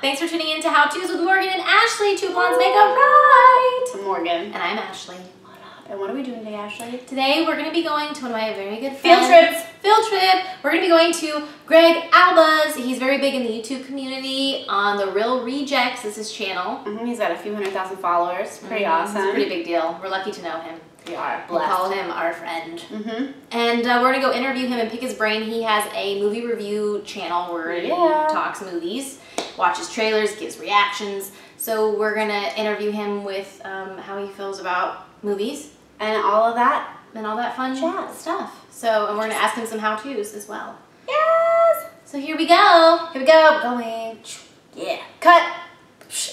Thanks for tuning in to How To's with Morgan and Ashley. Two Blondes Make a Right. I'm Morgan. And I'm Ashley. What up? And what are we doing today, Ashley? Today we're going to be going to one of my very good friends. Field trip. We're going to be going to Greg Alba's. He's very big in the YouTube community on The Real Rejects. This is his channel. He's got a few 100,000 followers. Pretty awesome. It's a pretty big deal. We're lucky to know him. We are blessed. We call him our friend. And we're going to go interview him and pick his brain. He has a movie review channel where he talks movies, watches trailers, gives reactions. So we're going to interview him with how he feels about movies. And all of that. And all that fun stuff. So, and we're going to ask him some how-tos as well. Yes! So here we go. Here we go. Going. Yeah. Cut.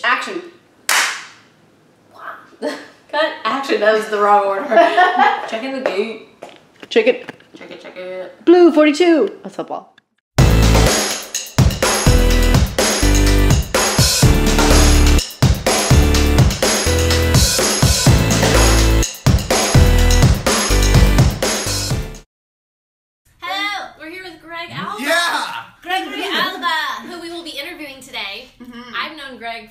Action. Cut. Action. That was the wrong order. Check in the gate. Check it. Check it, check it. Blue 42. That's football.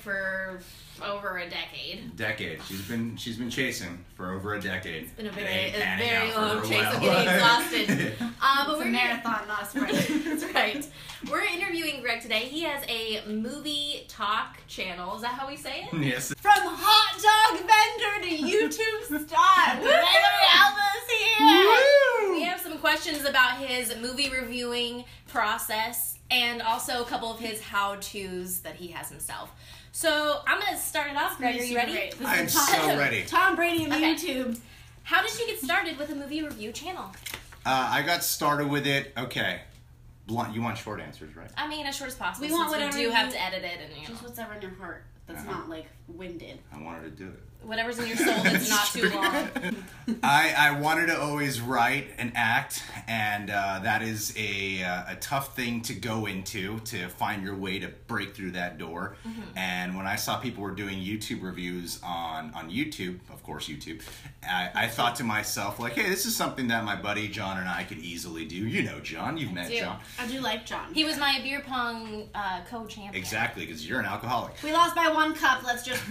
For over a decade. She's been chasing for over a decade. It's been a very long chase. I'm getting exhausted. But we're a marathon, not a sprint. That's right. We're interviewing Greg today. He has a movie talk channel. Is that how we say it? Yes. From hot dog vendor to YouTube star, Greg Alba's here. Woo! We have some questions about his movie reviewing process. And also a couple of his how-tos that he has himself. So I'm going to start it off, Greg. Are you ready? I'm so ready. Tom Brady of YouTube. How did you get started with a movie review channel? I got started with it, blunt. You want short answers, right? I mean, as short as possible. We want whatever. We do have to edit it. And, just whatever's in your heart. That's not, like, winded. I wanted to do it. Whatever's in your soul that's not too long. I wanted to always write and act, and that is a tough thing to go into, to find your way to break through that door. And when I saw people were doing YouTube reviews on YouTube, of course YouTube, I thought to myself, like, hey, this is something that my buddy John and I could easily do. You know John. You've met John. I do like John. He was my beer pong co-champion. Exactly, because you're an alcoholic. We lost by one cup, let's just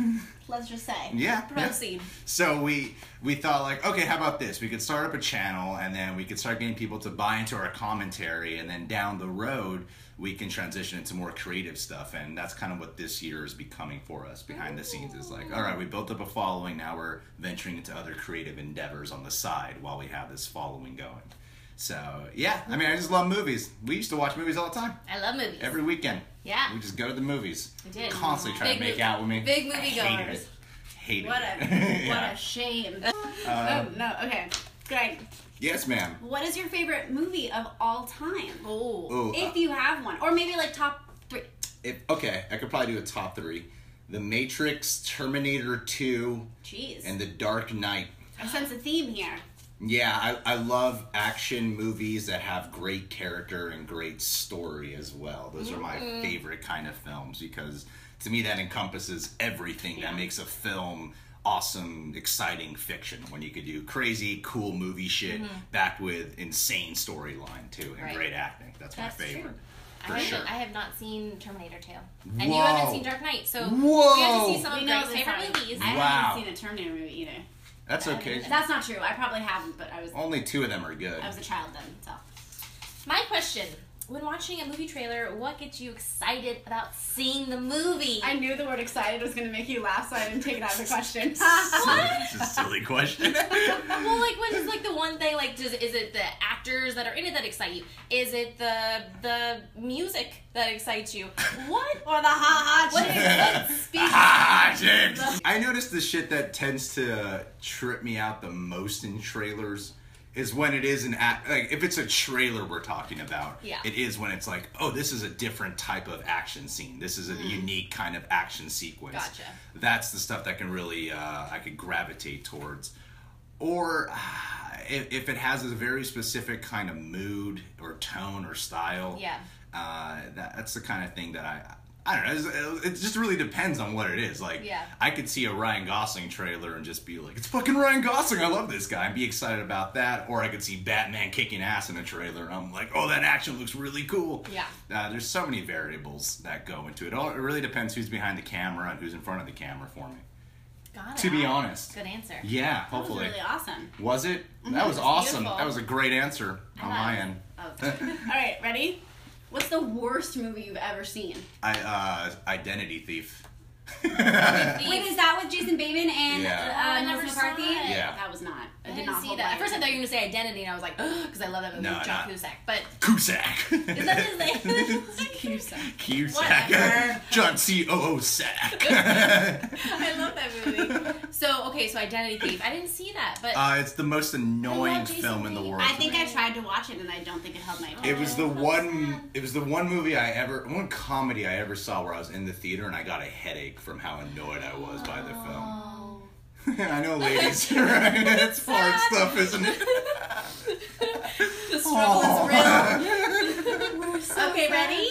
say. Yeah. Proceed. Yeah. So we thought, like, okay, how about this? We could start up a channel, and then we could start getting people to buy into our commentary, and then down the road we can transition into more creative stuff. And that's kind of what this year is becoming for us behind the scenes. Is like, all right, we built up a following, now we're venturing into other creative endeavors on the side while we have this following going. So, yeah, I mean, I just love movies. We used to watch movies all the time. I love movies. Every weekend. Yeah. We just go to the movies. We did. Constantly trying to make out with me. Big movie goers. Hated. What a shame. Oh, no. Okay. Greg. Yes, ma'am. What is your favorite movie of all time? Oh. If you have one. Or maybe, like, top three. I could probably do a top three. The Matrix, Terminator 2. Jeez. And The Dark Knight. I sense a theme here. Yeah, I love action movies that have great character and great story as well. Those are my favorite kind of films, because to me that encompasses everything that makes a film awesome, exciting fiction. When you could do crazy, cool movie shit backed with insane storyline too, and great acting. That's my favorite. True. I have not seen Terminator 2. And you haven't seen Dark Knight, so we have to see some of Greg's favorite movies. I haven't seen a Terminator movie either. That's okay. That's not true. I probably haven't, but I was... Only two of them are good. I was a child then, so... My question. When watching a movie trailer, what gets you excited about seeing the movie? I knew the word excited was going to make you laugh, so I didn't take it out of the question. What? It's a silly question. Well, like, what is, like, the one thing, like, is it the actors that are in it that excite you? Is it the music that excites you? What? Or the ha-ha chicks? Ha-ha chicks! I noticed the shit that tends to trip me out the most in trailers is when it is like, if it's a trailer we're talking about, it is when it's like, oh, this is a different type of action scene. This is a unique kind of action sequence. Gotcha. That's the stuff that can really, I could gravitate towards. Or if it has a very specific kind of mood or tone or style, that's the kind of thing that I I don't know. It just really depends on what it is. Like, yeah. I could see a Ryan Gosling trailer and just be like, it's fucking Ryan Gosling, I love this guy, and be excited about that. Or I could see Batman kicking ass in a trailer, and I'm like, oh, that action looks really cool. Yeah. There's so many variables that go into it. It really depends who's behind the camera and who's in front of the camera for me. Got it. To be honest. Good answer. Yeah, hopefully. That was really awesome. Was it? Mm-hmm. That was awesome. Beautiful. That was a great answer on my end. Oh, all right, ready? What's the worst movie you've ever seen? Identity Thief. Wait, is that with Jason Bateman and Melissa McCarthy? Yeah. That was not. I did not see that. At first I thought you were going to say Identity, and I was like, because I love that movie. No, John Cusack. But Cusack. Is that his name? Cusack. Cusack. John C.O.O. Sack. I love that movie. So, okay, so Identity Thief. I didn't see that, but... it's the most annoying film in the world. I think I tried to watch it, and I don't think it held my attention. It was the one movie I ever... One comedy I ever saw where I was in the theater, and I got a headache from how annoyed I was by the film. I know, ladies, right? It's hard stuff, isn't it? The struggle is real. We're so okay, sad. Ready?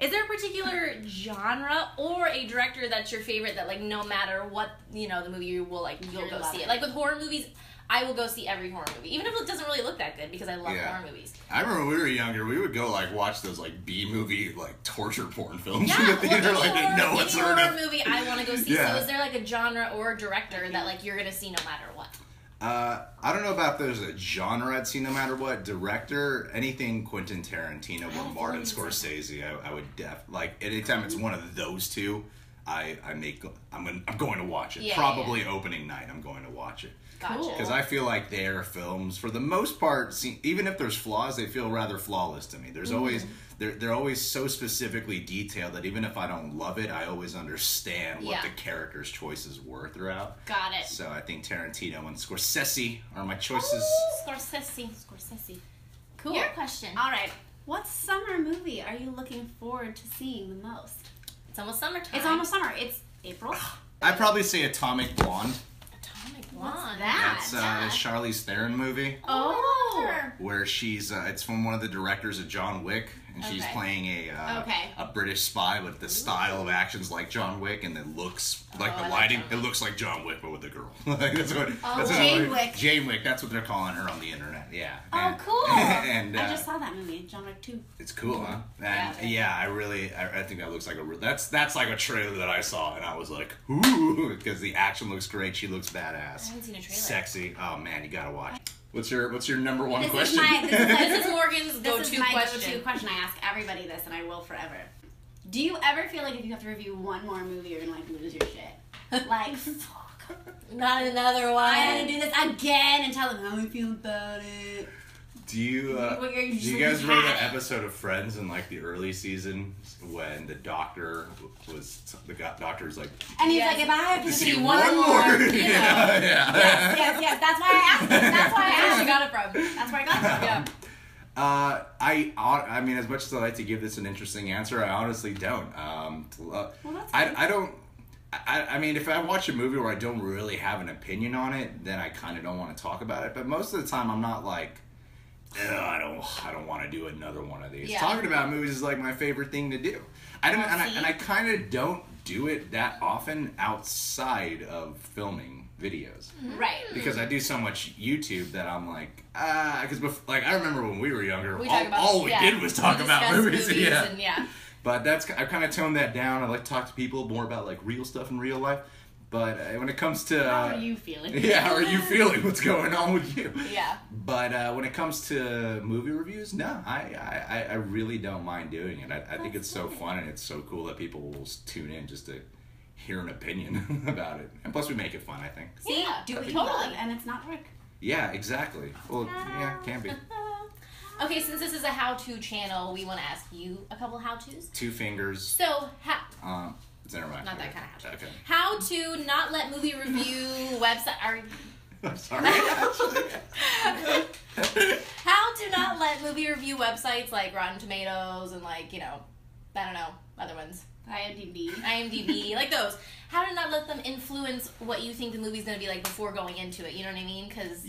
Is there a particular genre or a director that's your favorite that, like, no matter what, you know, the movie you will, like, you'll go see it? Like, with horror movies, I will go see every horror movie, even if it doesn't really look that good, because I love horror movies. I remember when we were younger, we would go, like, watch those, like, B-movie, like, torture porn films in the theater, movie I want to go see, so is there, like, a genre or a director that, like, you're going to see no matter what? I don't know about there's a genre I'd see no matter what. Director, anything Quentin Tarantino or Martin Scorsese, I would like, anytime it's one of those two, I'm going to watch it. Probably opening night, I'm going to watch it. Gotcha. Because I feel like their films, for the most part, even if there's flaws, they feel rather flawless to me. There's always they're always so specifically detailed that even if I don't love it, I always understand what the characters' choices were throughout. Got it. So I think Tarantino and Scorsese are my choices. Ooh, Scorsese. Cool. Your question. All right. What summer movie are you looking forward to seeing the most? It's almost summertime. It's almost summer. It's April. I'd probably say Atomic Blonde. What's that? That's a Charlize Theron movie. Oh! Where she's, it's from one of the directors of John Wick, and she's playing a British spy with the style of actions like John Wick, and it looks like the lighting. It looks like John Wick, but with a girl. Like, Jane Wick, that's what they're calling her on the internet, yeah. Oh, and, cool! And, I just saw that movie, John Wick 2. It's cool, huh? And, I think that looks like that's like a trailer that I saw, and I was like, ooh, because the action looks great, she looks badass. I haven't seen a trailer. Sexy. Oh, man, you gotta watch. What's your number one question? This is Morgan's go-to question. I ask everybody this, and I will forever. Do you ever feel like if you have to review one more movie, you're gonna like lose your shit? Like, fuck, not another one. I gotta do this again and tell them how I feel about it. Do you guys remember that episode of Friends in like the early season when the doctor's like, and he's like, if I have to see one more, you know. Yes. That's why I asked him. That's why I got it from. That's where I got it from. Yeah. I mean, as much as I like to give this an interesting answer, I honestly don't. I mean, if I watch a movie where I don't really have an opinion on it, then I kind of don't want to talk about it. But most of the time, I'm not like, I don't want to do another one of these. Yeah. Talking about movies is like my favorite thing to do. I kind of don't do it that often outside of filming videos, right? Because I do so much YouTube that I'm like, I remember when we were younger, all we did was talk about movies. But that's, I've kind of toned that down. I like to talk to people more about like real stuff in real life. But when it comes to... how are you feeling? Yeah, how are you feeling? What's going on with you? Yeah. But when it comes to movie reviews, no, I really don't mind doing it. I think it's so fun and it's so cool that people will tune in just to hear an opinion about it. And plus we make it fun, I think. See, do it totally, and it's not work. Yeah, exactly. Well, yeah, it can be. Okay, since this is a how-to channel, we want to ask you a couple how-tos. Two fingers. So, not that kind of how to. Okay. How to not let movie review website. I'm sorry. How to not let movie review websites like Rotten Tomatoes and like, you know, I don't know, other ones. IMDb, like those. How to not let them influence what you think the movie's going to be like before going into it, you know what I mean? Cause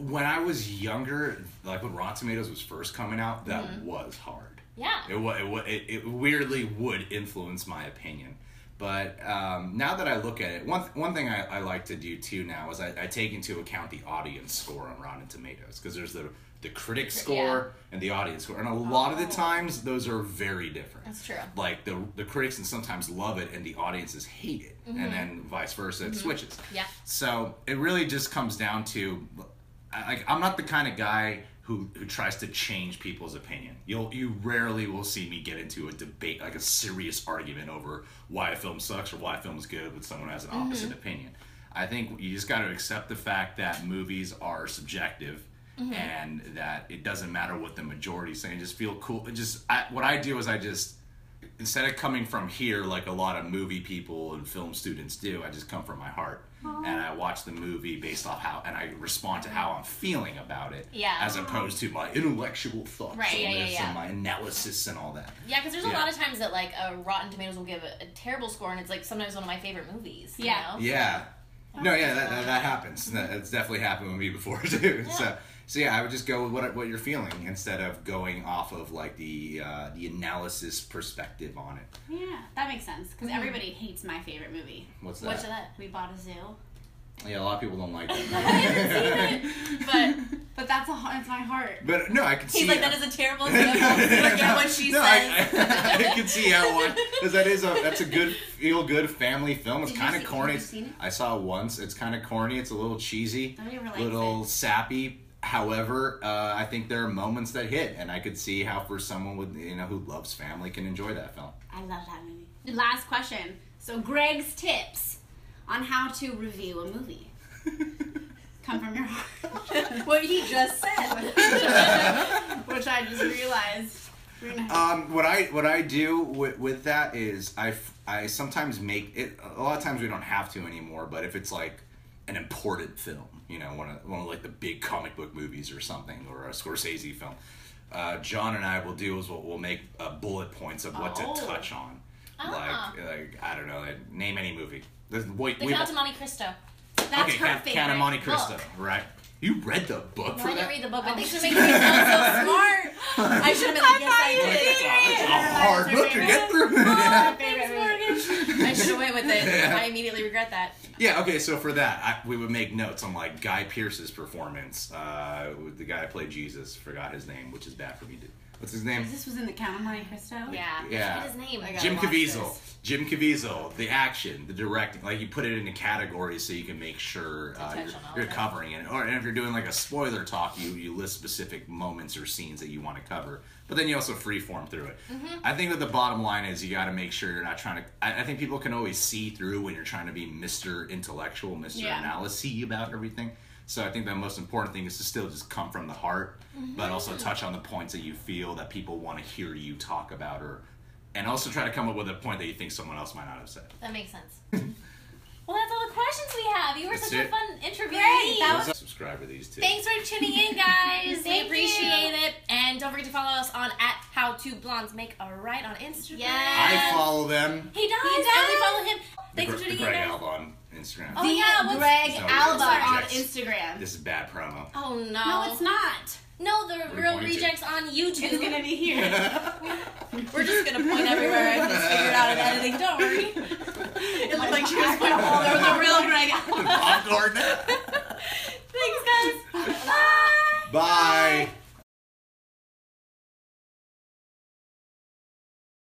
when I was younger, like when Rotten Tomatoes was first coming out, that was hard. Yeah. It weirdly would influence my opinion. But now that I look at it, one thing I like to do too now is I take into account the audience score on Rotten Tomatoes, because there's the critic score and the audience score, and a lot of the times those are very different. That's true. Like the critics and sometimes love it, and the audiences hate it, and then vice versa, it switches. Yeah. So it really just comes down to, like, I'm not the kind of guy who tries to change people's opinion. You rarely will see me get into a debate, like a serious argument over why a film sucks or why a film is good when someone has an opposite opinion. I think you just got to accept the fact that movies are subjective and that it doesn't matter what the majority is saying. Just feel cool. What I do is I just, instead of coming from here like a lot of movie people and film students do, I just come from my heart. And I watch the movie based off how, and I respond to how I'm feeling about it, as opposed to my intellectual thoughts and my analysis and all that. Yeah, because there's a lot of times that like Rotten Tomatoes will give a terrible score, and it's like sometimes one of my favorite movies. Yeah, you know? Yeah. No, yeah, that happens. It's definitely happened with me before too. Yeah. So yeah, I would just go with what you're feeling instead of going off of like the analysis perspective on it. Yeah, that makes sense, because everybody hates my favorite movie. What's that? What's that? We Bought a Zoo. Yeah, a lot of people don't like that movie. I haven't seen it, but it's my heart. But no, I can see. He's like, that is a terrible example. Forget what she says. I can see how one, because that's a good feel-good family film. It's kind of corny. Have you seen it? I saw it once. It's kind of corny. It's a little cheesy, a little sappy. However, I think there are moments that hit, and I could see how for someone with who loves family can enjoy that film. I love that movie. Last question. So Greg's tips on how to review a movie. Come from your heart. What he just said. Which I just realized. What I do with that is I sometimes make it, a lot of times we don't have to anymore, but if it's like an important film, one of like the big comic book movies or something, or a Scorsese film, John and I will do is we'll make bullet points of what to touch on. Like I don't know, like, name any movie. The Count of Monte Cristo. That's her favorite. Count of Monte Cristo, right? You read the book for that? I didn't read the book, but they should make me sound so smart. I should have been like, yes, I did. It's a hard book to get through. Thanks, Morgan. I should have went with it. Yeah. I immediately regret that. Yeah, okay, so for that, we would make notes on, like, Guy Pearce's performance. The guy that played Jesus, forgot his name, which is bad for me to... What's his name? This was in the Count of Monte Cristo? Yeah. What's his name? Jim Caviezel. Jim Caviezel, the action, the directing, like you put it into categories so you can make sure you're covering it. Or and if you're doing like a spoiler talk, you list specific moments or scenes that you want to cover. But then you also freeform through it. I think that the bottom line is you got to make sure you're not trying to... I think people can always see through when you're trying to be Mr. Intellectual, Mr. Analysis about everything. So I think the most important thing is to still just come from the heart, but also touch on the points that you feel that people want to hear you talk about, and also try to come up with a point that you think someone else might not have said. That makes sense. Well, that's all the questions we have. You were such a fun interviewee. That was subscriber these two. Thanks for tuning in, guys. We appreciate it. And don't forget to follow us on @HowTwoBlondesMakeARight on Instagram. Yes. I follow them. He does. And we follow him. Thanks for tuning in, guys. Greg Alba on Instagram. Oh, yeah. Greg Alba on Instagram. This is bad promo. Oh, no. No, it's not. No, the Real Rejects on YouTube. It's going to be here. We're just going to point everywhere. I just figured out an editing. Don't worry. It looked like she was pointing all over the real Greg. Popcorn. Thanks, guys. Bye. Bye.